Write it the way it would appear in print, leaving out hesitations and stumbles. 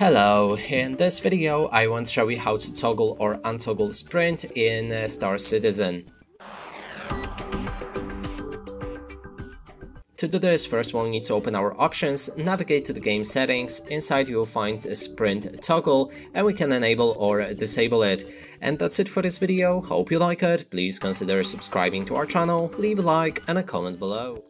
Hello, in this video I want to show you how to toggle or untoggle sprint in Star Citizen. To do this, first we'll need to open our options, navigate to the game settings, inside you'll find a sprint toggle and we can enable or disable it. And that's it for this video, hope you like it, please consider subscribing to our channel, leave a like and a comment below.